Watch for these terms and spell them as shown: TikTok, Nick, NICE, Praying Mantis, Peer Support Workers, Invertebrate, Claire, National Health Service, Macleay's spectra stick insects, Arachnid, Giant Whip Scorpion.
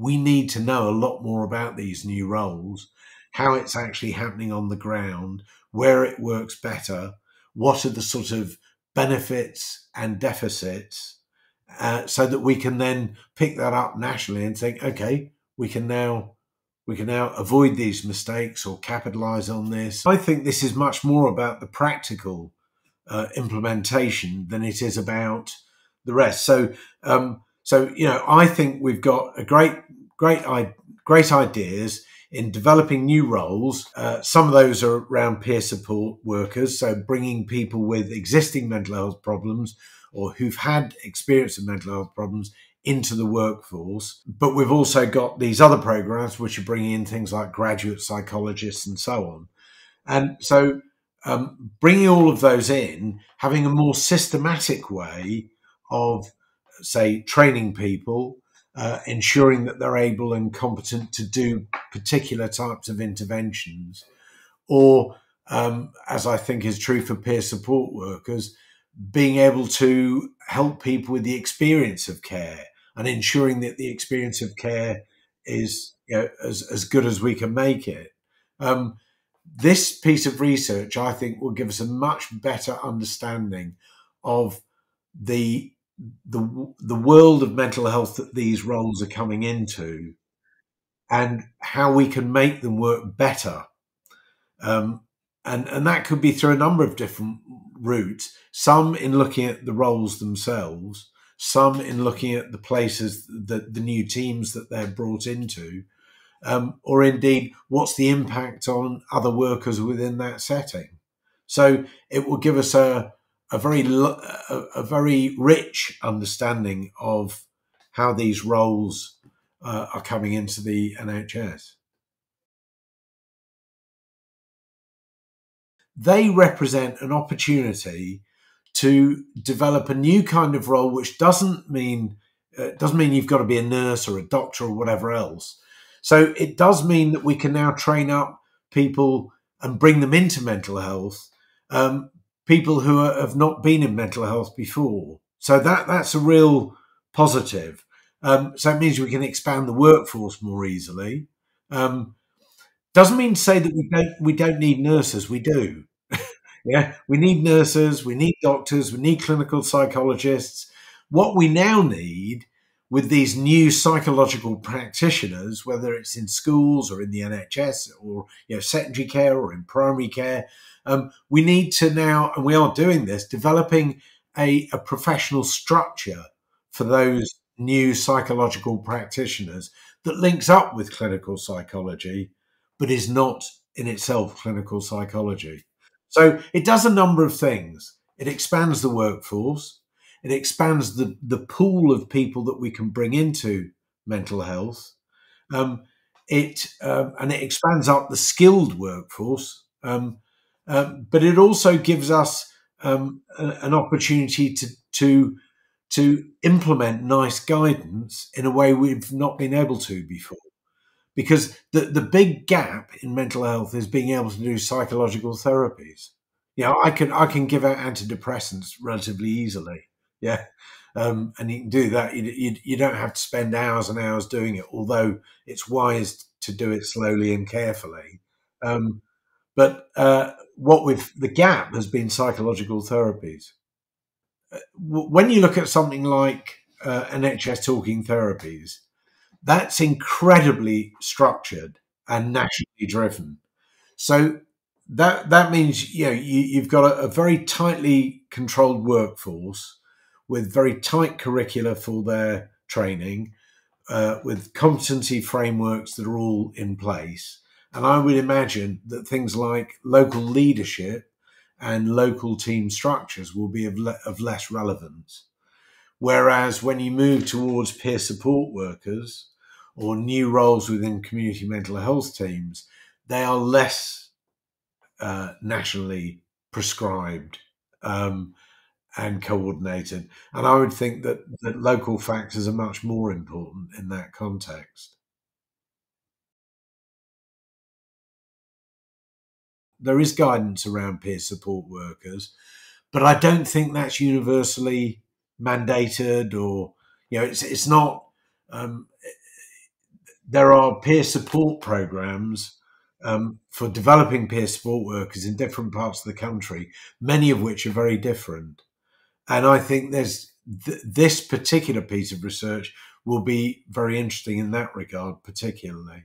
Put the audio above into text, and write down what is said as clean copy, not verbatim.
we need to know a lot more about these new roles, how it's actually happening on the ground, where it works better, what are the sort of benefits and deficits, so that we can then pick that up nationally and think, okay, we can now avoid these mistakes or capitalize on this. I think this is much more about the practical implementation than it is about the rest. So, you know, I think we've got a great ideas in developing new roles. Some of those are around peer support workers, so bringing people with existing mental health problems or who've had experience of mental health problems into the workforce. But we've also got these other programs which are bringing in things like graduate psychologists and so on. And so bringing all of those in, having a more systematic way of, say, training people, ensuring that they're able and competent to do particular types of interventions, or, as I think is true for peer support workers, being able to help people with the experience of care and ensuring that the experience of care is, you know, as good as we can make it. This piece of research, I think, will give us a much better understanding of the world of mental health that these roles are coming into and how we can make them work better. And that could be through a number of different routes, some in looking at the roles themselves, some in looking at the places, the new teams that they're brought into, or indeed, what's the impact on other workers within that setting. So it will give us a very rich understanding of how these roles are coming into the NHS. They represent an opportunity to develop a new kind of role, which doesn't mean you've got to be a nurse or a doctor or whatever else. So it does mean that we can now train up people and bring them into mental health, people who have not been in mental health before. So that's a real positive. So it means we can expand the workforce more easily. Doesn't mean to say that we don't need nurses. We do. Yeah, we need nurses, we need doctors, we need clinical psychologists. What we now need with these new psychological practitioners, whether it's in schools or in the NHS or, you know, secondary care or in primary care, we need to now, and we are doing this, developing a professional structure for those new psychological practitioners that links up with clinical psychology, but is not in itself clinical psychology. So it does a number of things. It expands the workforce. It expands the pool of people that we can bring into mental health. And it expands up the skilled workforce. But it also gives us an opportunity to implement NICE guidance in a way we've not been able to before. Because the big gap in mental health is being able to do psychological therapies. You know, I can give out antidepressants relatively easily. Yeah. And you can do that. You don't have to spend hours and hours doing it, although it's wise to do it slowly and carefully. But what with the gap has been psychological therapies. When you look at something like NHS talking therapies, that's incredibly structured and nationally driven. So that means, you know, you've got a very tightly controlled workforce with very tight curricula for their training, with competency frameworks that are all in place. And I would imagine that things like local leadership and local team structures will be of less relevance. Whereas when you move towards peer support workers or new roles within community mental health teams, they are less nationally prescribed and coordinated. And I would think that local factors are much more important in that context. There is guidance around peer support workers, but I don't think that's universally mandated, or, you know, it's not there are peer support programs for developing peer support workers in different parts of the country, many of which are very different. And I think there's this particular piece of research will be very interesting in that regard, particularly.